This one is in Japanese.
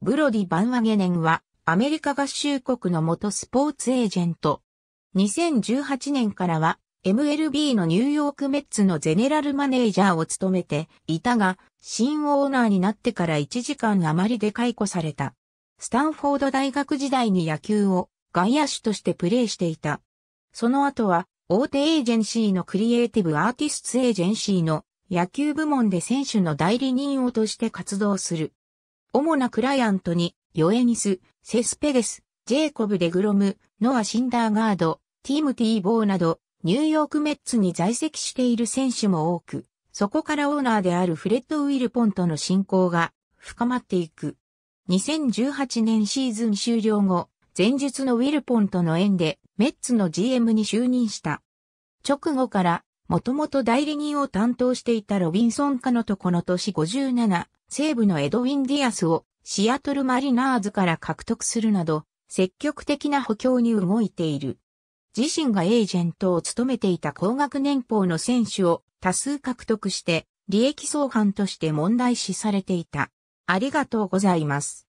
ブロディ・バンワゲネンはアメリカ合衆国の元スポーツエージェント。2018年からは MLB のニューヨークメッツのゼネラルマネージャーを務めていたが、新オーナーになってから1時間余りで解雇された。スタンフォード大学時代に野球を外野手としてプレーしていた。その後は大手エージェンシーのクリエイティブアーティスツエージェンシーの野球部門で選手の代理人をとして活動する。主なクライアントにヨエニス、セスペデス、ジェイコブ・デグロム、ノア・シンダーガード、ティム・ティーボーなどニューヨークメッツに在籍している選手も多く、そこからオーナーであるフレッド・ウィルポンとの親交が深まっていく。2018年シーズン終了後、前述のウィルポンとの縁でメッツの GM に就任した。直後から、もともと代理人を担当していたロビンソン・カノとこの年57、西部のエドウィン・ディアスをシアトル・マリナーズから獲得するなど、積極的な補強に動いている。自身がエージェントを務めていた高額年俸の選手を多数獲得して、利益相反として問題視されていた。ありがとうございます。